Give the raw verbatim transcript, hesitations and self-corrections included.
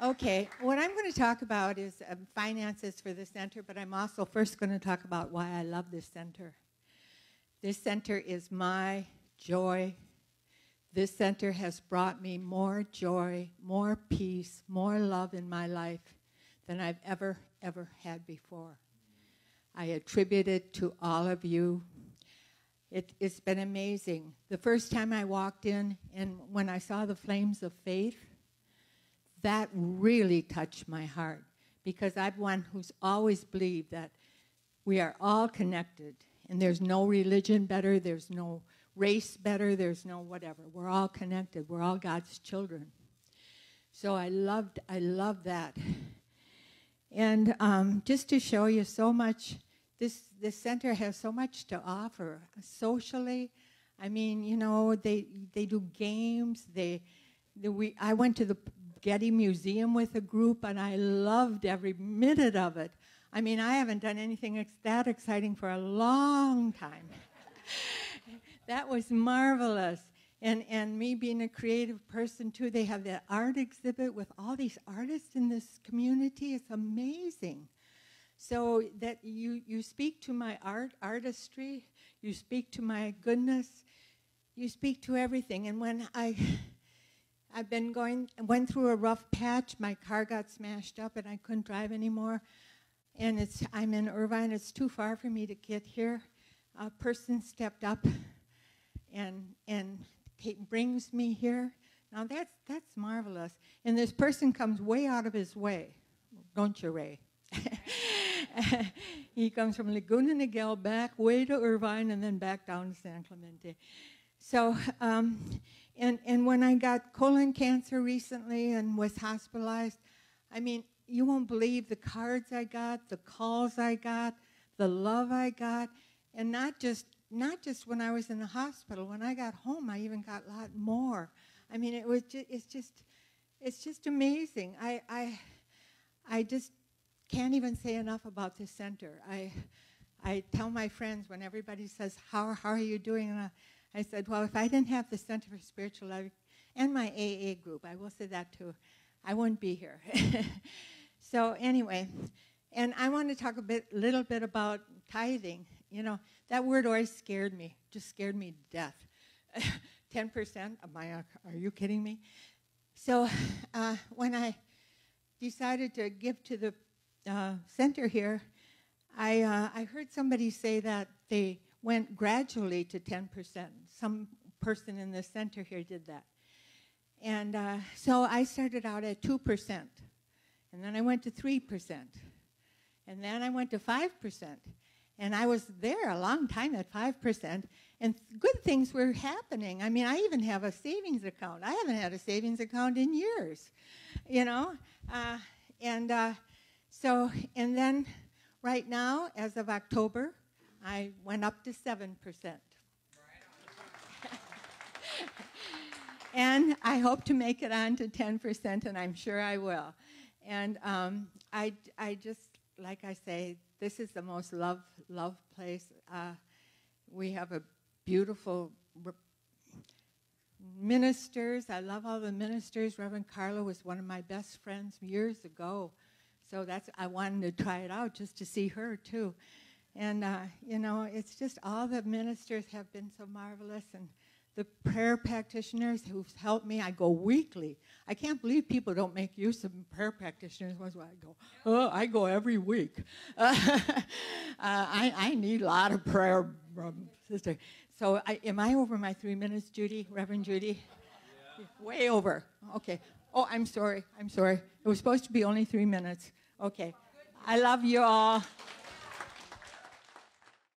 Okay, what I'm going to talk about is um, finances for the center, but I'm also first going to talk about why I love this center. This center is my joy. This center has brought me more joy, more peace, more love in my life than I've ever, ever had before. I attribute it to all of you. It, it's been amazing. The first time I walked in and when I saw the flames of faith, that really touched my heart, because I'm one who's always believed that we are all connected, and there's no religion better, there's no race better, there's no whatever. We're all connected. We're all God's children. So I loved, I loved that. And um, just to show you so much, this, this center has so much to offer socially. I mean, you know, they, they do games. They, they, we, I went to the Getty Museum with a group, and I loved every minute of it. I mean, I haven't done anything ex that exciting for a long time. That was marvelous. And, and me being a creative person, too, they have that art exhibit with all these artists in this community. It's amazing. So that you, you speak to my art, artistry. You speak to my goodness. You speak to everything. And when I... I've been going, went through a rough patch. My car got smashed up and I couldn't drive anymore. And it's, I'm in Irvine. It's too far for me to get here. A person stepped up and, and brings me here. Now that's, that's marvelous. And this person comes way out of his way. Don't you, Ray? He comes from Laguna Niguel back way to Irvine and then back down to San Clemente. So, um, and, and when I got colon cancer recently and was hospitalized, I mean, you won't believe the cards I got, the calls I got, the love I got, and not just, not just when I was in the hospital. When I got home, I even got a lot more. I mean, it was ju- it's just, it's just amazing. I, I, I just can't even say enough about this center. I, I tell my friends when everybody says, how, how are you doing? And I, I said, well, if I didn't have the Center for Spiritual Living and my A A group, I will say that too, I wouldn't be here. So anyway, and I want to talk a bit, little bit about tithing. You know, that word always scared me, just scared me to death. ten percent of my, are you kidding me? So uh, when I decided to give to the uh, center here, I, uh, I heard somebody say that they went gradually to ten percent. Some person in the center here did that. And uh, so I started out at two percent, and then I went to three percent, and then I went to five percent, and I was there a long time at five percent, and good things were happening. I mean, I even have a savings account. I haven't had a savings account in years, you know? Uh, and uh, so, and then right now, as of October, I went up to seven percent. And I hope to make it on to ten percent, and I'm sure I will. And um, I, I just, like I say, this is the most love, love place. Uh, we have a beautiful ministers. I love all the ministers. Reverend Carla was one of my best friends years ago. So that's, I wanted to try it out just to see her, too. And, uh, you know, it's just all the ministers have been so marvelous, and the prayer practitioners who've helped me. I go weekly. I can't believe people don't make use of prayer practitioners. That's why I go, oh, I go every week. Uh, uh, I, I need a lot of prayer, um, sister. So I, am I over my three minutes, Judy, Reverend Judy? Yeah. Way over. Okay. Oh, I'm sorry. I'm sorry. It was supposed to be only three minutes. Okay. I love you all.